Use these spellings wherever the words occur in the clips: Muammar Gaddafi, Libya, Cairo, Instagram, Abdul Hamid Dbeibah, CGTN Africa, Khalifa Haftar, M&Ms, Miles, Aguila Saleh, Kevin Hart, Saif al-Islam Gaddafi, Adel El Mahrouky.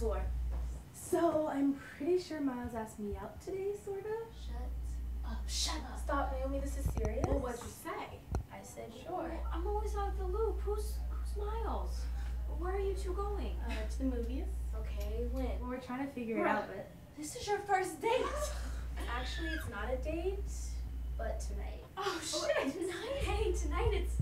sore. So I'm pretty sure Miles asked me out today, sort of. Shut up. Stop, Naomi, this is serious. Well, what'd you say? I said sure. Well, I'm always out of the loop. Who's Miles? Where are you two going? To the movies. Okay, when? Well, we're trying to figure it out, but... This is your first date! Actually, it's not a date, but tonight. Oh, shit! Tonight? Hey, tonight it's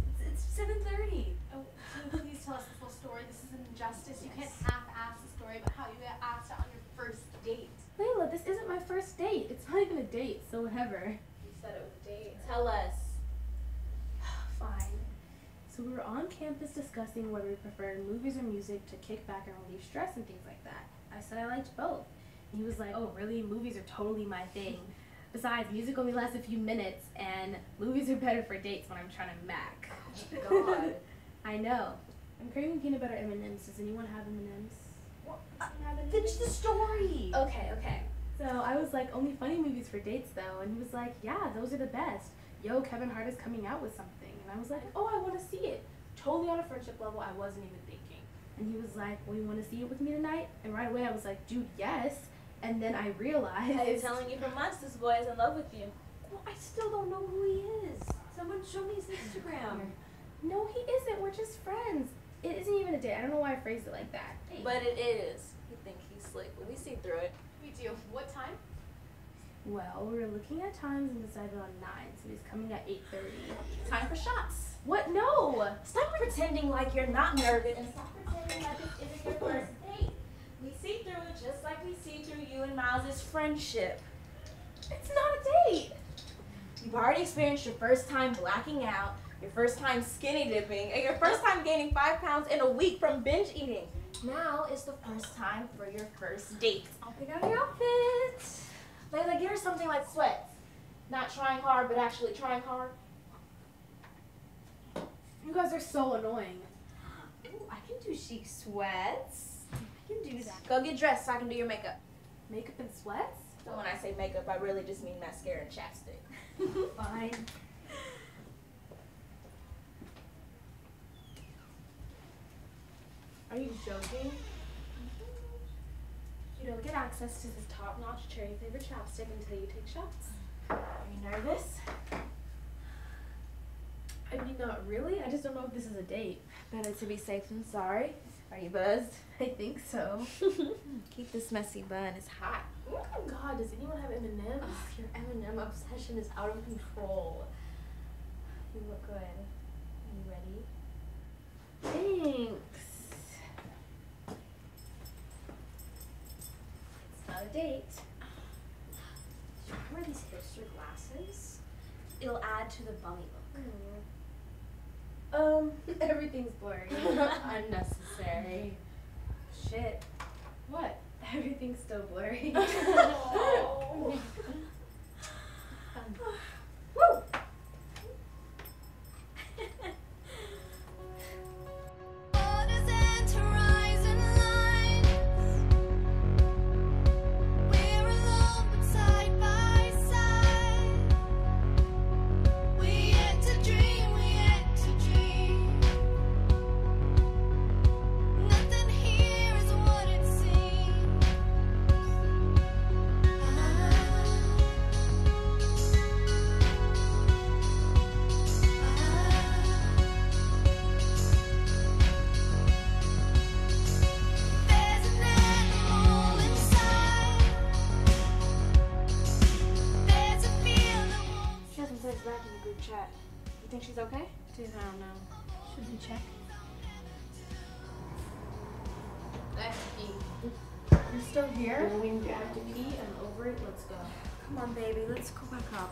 7:30. Oh, please tell us the full story. This is an injustice. You can't half-ass the story about how you got asked out on your first date. Layla, this isn't my first date. It's not even a date, so whatever. You said it was a date. Tell us. Fine. So we were on campus discussing whether we preferred movies or music to kick back and relieve stress and things like that. I said I liked both. And he was like, oh, really? Movies are totally my thing. Besides, music only lasts a few minutes, and movies are better for dates when I'm trying to mac. Oh, God. I know. I'm craving peanut butter M&Ms. Does anyone have M&Ms? What? Finish the story! Okay. So I was like, only funny movies for dates, though. And he was like, yeah, those are the best. Yo, Kevin Hart is coming out with something. And I was like, oh, I want to see it. Totally on a friendship level, I wasn't even thinking. And he was like, well, you want to see it with me tonight? And right away I was like, dude, yes. And then I realized... I've been telling you for months this boy is in love with you. Well, I still don't know who he is. Someone show me his Instagram. No, he isn't. We're just friends. It isn't even a date. I don't know why I phrased it like that. Hey. But it is. You think he's slick, but we see through it. We do. What time? Well, we were looking at times and decided on 9, so he's coming at 8:30. Time for shots. What? No! Stop pretending like you're not nervous and stop pretending like this isn't your first date. We see through it just like we see through you and Miles' friendship. It's not a date! You've already experienced your first time blacking out, your first time skinny dipping, and your first time gaining 5 pounds in a week from binge eating. Now is the first time for your first date. I'll pick out your outfit. Layla, give her something like sweats. Not trying hard, but actually trying hard. You guys are so annoying. Ooh, I can do chic sweats. I can do that. Go get dressed so I can do your makeup. Makeup and sweats? So when I say makeup, I really just mean mascara and chapstick. Fine. Are you joking? You don't get access to this top-notch cherry-flavored chapstick until you take shots. Are you nervous? I mean, not really. I just don't know if this is a date. Better to be safe than sorry. Are you buzzed? I think so. Keep this messy bun. It's hot. Oh, my God. Does anyone have M&Ms? Oh, your M&M obsession is out of control. You look good. Are you ready? Thanks. A date. Should I wear these hipster glasses? It'll add to the bummy look. Everything's blurry. Unnecessary. Shit. What? Everything's still blurry. Oh. Woo! Chat. You think she's okay? Dude, I don't know. Should we check? I have to pee. You're still here? I have to pee. I'm over it. Let's go. Come on, baby. Let's go back up.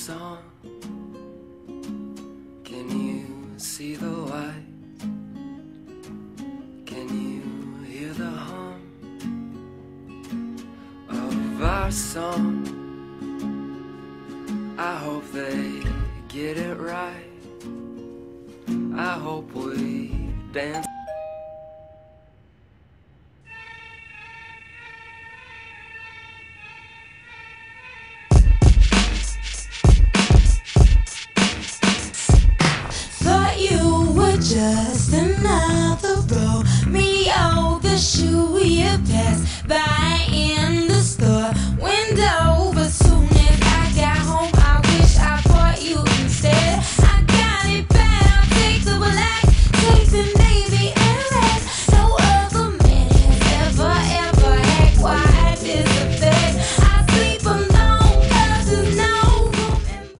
Song. Can you see the light? Can you hear the hum of our song? I hope they get it right. I hope we dance